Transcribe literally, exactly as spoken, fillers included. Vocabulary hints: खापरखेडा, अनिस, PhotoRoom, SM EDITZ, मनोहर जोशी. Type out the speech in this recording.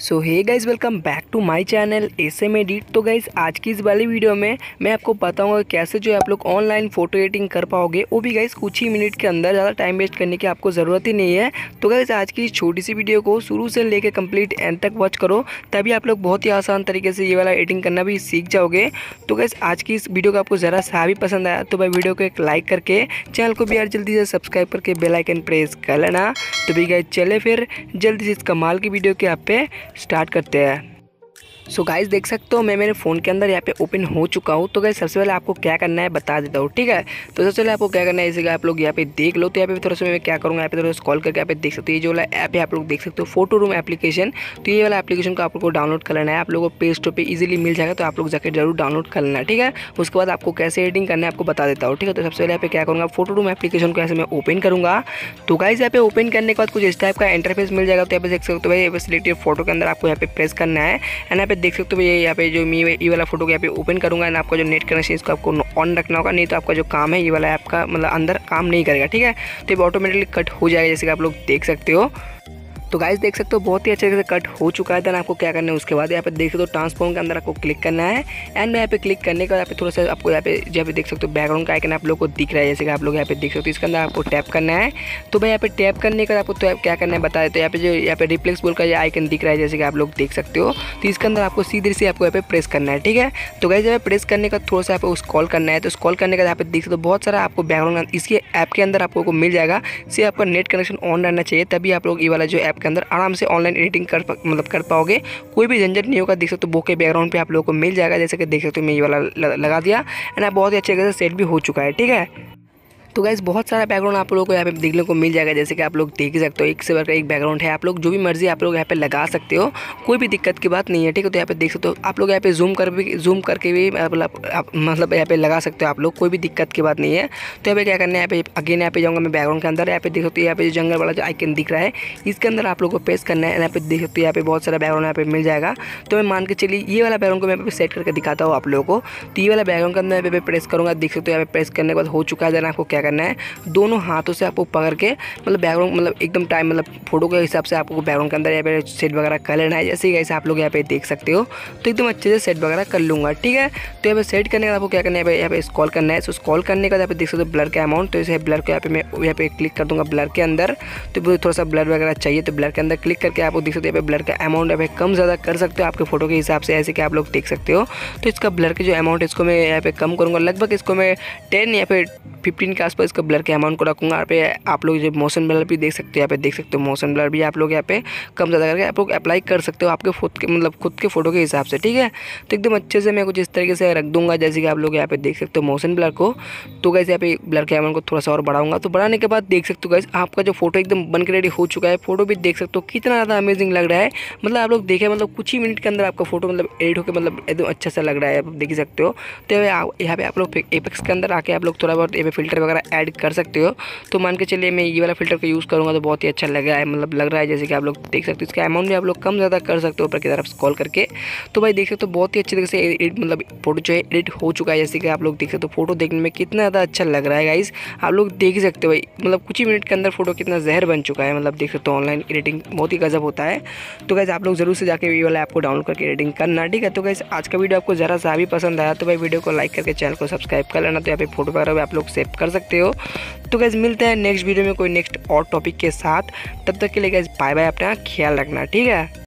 So hey guys, welcome back to my channel SM edit. तो guys, आज की इस वाली वीडियो में मैं आपको बताऊंगा कैसे जो है आप लोग ऑनलाइन फ़ोटो एडिटिंग कर पाओगे, वो भी गाइज़ कुछ ही मिनट के अंदर। ज़्यादा टाइम वेस्ट करने की आपको ज़रूरत ही नहीं है। तो गाइज़, आज की इस छोटी सी वीडियो को शुरू से लेकर कंप्लीट एंड तक वॉच करो, तभी आप लोग बहुत ही आसान तरीके से ये वाला एडिटिंग करना भी सीख जाओगे। तो गाइज़, आज की इस वीडियो को आपको ज़रा सा भी पसंद आया तो भाई वीडियो को एक लाइक करके चैनल को भी यार जल्दी से सब्सक्राइब करके बेल आइकन प्रेस कर लेना। तो भाई गाइज़, चले फिर जल्दी से इस कमाल की वीडियो के आप पे स्टार्ट करते हैं। सो गाइज़, देख सकते हो मैं मेरे फ़ोन के अंदर यहाँ पे ओपन हो चुका हूँ। तो गाइज़, सबसे पहले आपको क्या करना है बता देता हूँ, ठीक है। तो सबसे पहले आपको क्या करना है, इसी का आप लोग यहाँ पे देख लो। तो यहाँ पे थोड़ा सा मैं क्या करूँगा, यहाँ पे थोड़ा स्क्रॉल करके यहाँ पे देख सकते हो, ये जो वाला ऐप है आप लोग देख सकते हो फोटो रूम एप्लीकेशन। तो ये वाला एप्लीकेशन को आप लोग को डाउनलोड कर लेना है। आप लोगों को प्ले स्टोर पर ईजिली मिल जाएगा, तो आप लोग जाकर जरूर डाउनलोड कर लेना, ठीक है। उसके बाद आपको कैसे एडिटिंग करना है आपको बता देता हूँ, ठीक है। तो सबसे पहले यहाँ पे क्या करूँगा, फोटो रूम एप्लीकेशन को ऐसे मैं ओपन करूँगा। तो गाइज़, यहाँ पे ओपन करने के बाद कुछ इस टाइप का इंटरफेस मिल जाएगा। तो यहाँ पे देख सकते हो भाई, ये सिलेक्टेड फोटो के अंदर आपको यहाँ पे प्रेस करना है। एंड यहाँ पे देख सकते हो ये यहाँ पे जो मी ये वाला फोटो को यहाँ पे ओपन करूँगा। एंड आपका जो नेट कनेक्शन इसको आपको ऑन रखना होगा, नहीं तो आपका जो काम है ये वाला आपका मतलब अंदर काम नहीं करेगा, ठीक है। तो ये ऑटोमेटिकली कट हो जाएगा, जैसे कि आप लोग देख सकते हो। तो गाइज़, देख सकते हो बहुत ही अच्छे से कट हो चुका है। देन आपको क्या करना है उसके बाद यहाँ पे देख सकते हो ट्रांसफॉर्म के अंदर आपको क्लिक करना है। एंड यहाँ पे क्लिक करने के बाद यहाँ पे थोड़ा सा आपको यहाँ पे जहाँ पे देख सकते हो बैकग्राउंड का आइकन आप लोग को दिख रहा है, जैसे कि आप लोग यहाँ पे देख सकते हो। इसके अंदर आपको टैप करना है। तो भाई यहाँ पे टैप करने के बाद आपको तो क्या करना है बता देते हो। यहाँ पे जो यहाँ पे रिफ्लेक्स बोल का ये आइकन दिख रहा है, जैसे कि आप लोग देख सकते हो। तो इसके अंदर आपको सीधे से आपको यहाँ पे प्रेस करना है, ठीक है। तो गाइज़, यहाँ पे प्रेस करने का थोड़ा सा यहाँ पे स्क्रॉल करना है। तो स्क्रॉल करने के बाद यहाँ पे देख सकते हो बहुत सारा आपको बैकग्राउंड इसके ऐप के अंदर आपको मिल जाएगा। इससे आपका नेट कनेक्शन ऑन रहना चाहिए, तभी आप लोग ये वाला जो ऐप के अंदर आराम से ऑनलाइन एडिटिंग कर मतलब कर पाओगे। कोई भी झंझट नहीं होगा। देख सकते हो बोके बैकग्राउंड पे आप लोगों को मिल जाएगा, जैसे कि देख सकते हो मैं ये वाला लगा दिया। एंड आप बहुत ही अच्छे से सेट भी हो चुका है, ठीक है। तो गाइज़, बहुत सारा बैकग्राउंड आप लोगों को यहाँ पे देखने को मिल जाएगा, जैसे कि आप लोग देख सकते हो। एक से बढ़कर एक बैकग्राउंड है, आप लोग जो भी मर्जी आप लोग यहाँ पे लगा सकते हो, कोई भी दिक्कत की बात नहीं है, ठीक है। तो यहाँ पे देख सकते हो आप लोग यहाँ पे जूम कर भी जूम करके भी मतलब मतलब यहाँ पे लगा सकते हो आप लोग, कोई भी दिक्कत की बात नहीं है। तो यहाँ पे क्या करना है, यहाँ पे अगेन यहाँ पे जाऊँगा मैं बैकग्राउंड के अंदर। यहाँ पे देख सकते हो यहाँ पे जंगल वाला जो आइकन दिख रहा है, इसके अंदर आप लोग को प्रेस करना है। यहाँ पे देख सकते हो यहाँ पे बहुत सारा बैकग्राउंड यहाँ पे मिल जाएगा। तो मैं मान के चलिए ये वाला बैकग्राउंड को मैं यहाँ पे सेट करके दिखाता हूँ आप लोगों को। तो ये वाला बैकग्राउंड के अंदर यहाँ पे प्रेस करूँगा। देख सकते हो यहाँ पे प्रेस करने के बाद हो चुका है। देना आपको क्या करना है, दोनों हाथों से आपको पकड़ के मतलब बैकग्राउंड मतलब एकदम टाइम मतलब फोटो के हिसाब से आपको बैकग्राउंड के अंदर यहाँ पे सेट वगैरह कर लेना है। जैसे ही ऐसे आप लोग यहाँ पे देख सकते हो, तो एकदम अच्छे से सेट वगैरह कर लूँगा, ठीक है। तो यहाँ पे सेट करने के बाद आपको क्या करना है, यहाँ पे स्क्रॉल करना है। सो स्क्रॉल करने के बाद यहाँ पे देख सकते हो ब्लर का अमाउंट। तो इसे ब्लर को यहाँ पे मैं यहाँ पे क्लिक कर दूँगा ब्लर के अंदर। तो थोड़ा सा ब्लर वगैरह चाहिए, तो ब्लर के अंदर क्लिक करके आपको देख सकते हो यहाँ पे ब्लर का अमाउंट यहाँ पे कम ज़्यादा कर सकते हो आपके फोटो के हिसाब से, ऐसे कि आप लोग देख सकते हो। तो इसका ब्लर के जो अमाउंट इसको मैं यहाँ पे कम करूँगा, लगभग इसको मैं टेन या फिर फिफ्टीन के आसपास इसका ब्लर के अमाउंट को रखूँगा। यहाँ पे आप लोग जो मोशन ब्लर भी देख सकते हो, यहाँ पे देख सकते हो मोशन ब्लर भी आप लोग यहाँ पे कम ज़्यादा करके आप लोग अप्लाई कर सकते हो आपके खुद के मतलब खुद के फोटो के हिसाब से, ठीक है। तो एकदम अच्छे से मैं कुछ इस तरीके से रख दूँगा, जैसे कि आप लोग यहाँ पे देख सकते हो मोशन ब्लर को। तो गाइस, यहाँ पे ब्लर के अमाउंट को थोड़ा सा और बढ़ाऊँगा। तो बढ़ाने के बाद देख सकते हो गाइस, आपका जो फोटो एकदम बन के रेडी हो चुका है। फोटो भी देख सकते हो कितना ज़्यादा अमेजिंग लग रहा है। मतलब आप लोग देखें, मतलब कुछ ही मिनट के अंदर आपका फोटो मतलब एडिट होकर मतलब एकदम अच्छा सा लग रहा है, आप देख सकते हो। तो यहाँ पे आप लोग एपेक्स के अंदर आके आप लोग थोड़ा बहुत फिल्टर वगैरह ऐड कर सकते हो। तो मान के चलिए मैं ये वाला फिल्टर को यूज़ करूँगा, तो बहुत ही अच्छा लग रहा है मतलब लग रहा है, जैसे कि आप लोग देख सकते हो। इसका अमाउंट भी आप लोग कम ज़्यादा कर सकते हो ऊपर की तरफ स्क्रॉल करके। तो भाई देख सकते हो बहुत ही अच्छे तरीके से एडिट मतलब फोटो जो है एडिट हो चुका है, जैसे कि आप लोग देख सकते हो। फोटो देखने में कितना ज़्यादा अच्छा लग रहा है गाइस, आप लोग देख ही सकते हो। भाई मतलब कुछ ही मिनट के अंदर फोटो कितना जहर बन चुका है, मतलब देख सकते हो। ऑनलाइन एडिटिंग बहुत ही गजब होता है। तो गाइस, आप लोग जरूर से जाकर ये वाला ऐप को डाउनलोड करके एडिटिंग करना, ठीक है। तो गाइस, आज का वीडियो आपको ज़रा सा भी पसंद आया तो भाई वीडियो को लाइक करके चैनल को सब्सक्राइब कर लेना। तो यहाँ पे फोटो वगैरह आप लोग कर सकते हो। तो गाइस, मिलते हैं नेक्स्ट वीडियो में कोई नेक्स्ट और टॉपिक के साथ। तब तक के लिए गाइस बाय बाय, अपना ख्याल रखना, ठीक है।